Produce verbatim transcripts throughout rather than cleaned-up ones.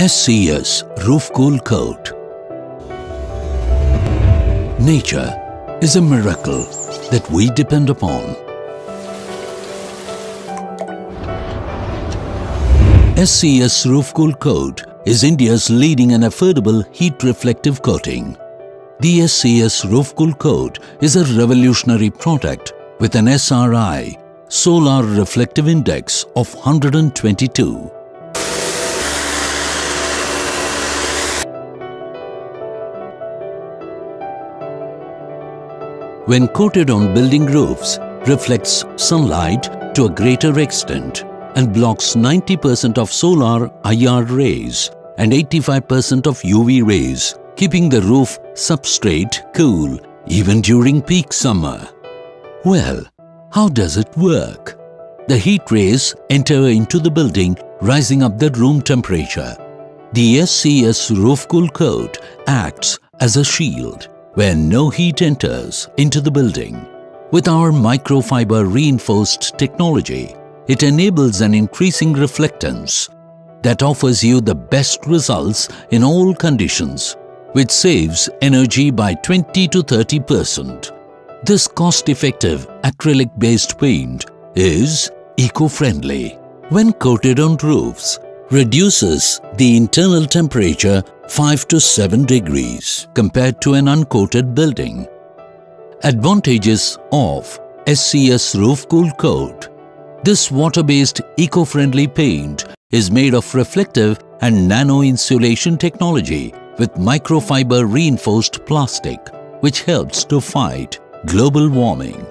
S C S Roof Cool Coat. Nature is a miracle that we depend upon. S C S Roof Cool Coat is India's leading and affordable heat-reflective coating. The S C S Roof Cool Coat is a revolutionary product with an S R I, Solar Reflective Index, of one hundred twenty-two. When coated on building roofs, reflects sunlight to a greater extent and blocks ninety percent of solar I R rays and eighty-five percent of U V rays, keeping the roof substrate cool even during peak summer. Well, how does it work? The heat rays enter into the building, rising up the room temperature. The S C S Roof Cool Coat acts as a shield where no heat enters into the building. With our microfiber reinforced technology, it enables an increasing reflectance that offers you the best results in all conditions, which saves energy by twenty to thirty percent. This cost-effective acrylic-based paint is eco-friendly. When coated on roofs, reduces the internal temperature five to seven degrees compared to an uncoated building. Advantages of S C S Roof Cool Coat. This water-based eco-friendly paint is made of reflective and nano-insulation technology with microfiber reinforced plastic, which helps to fight global warming.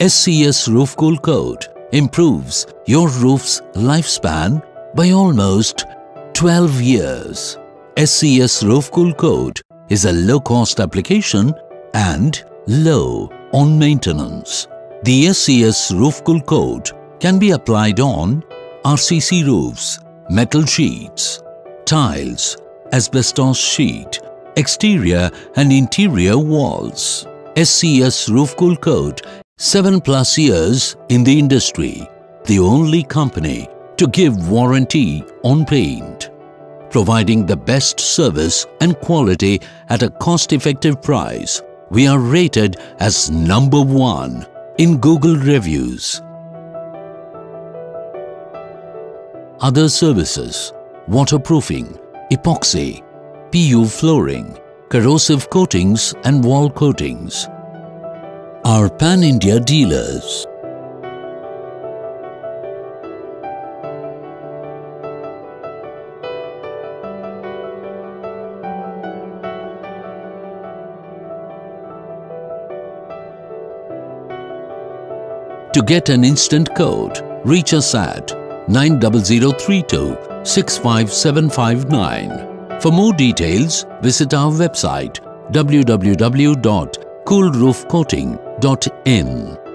S C S Roof Cool Coat improves your roof's lifespan by almost twelve years. S C S Roof Cool Coat is a low-cost application and low on maintenance. The S C S Roof Cool Coat can be applied on R C C roofs, metal sheets, tiles, asbestos sheet, exterior and interior walls. S C S Roof Cool Coat, seven plus years in the industry, the only company to give warranty on paint, providing the best service and quality at a cost-effective price. We are rated as number one in Google reviews. Other services: waterproofing, epoxy, P U flooring, corrosive coatings and wall coatings. Our Pan-India dealers. To get an instant quote, reach us at nine zero zero three two, six five seven five nine. For more details, visit our website w w w dot cool roof coating dot in.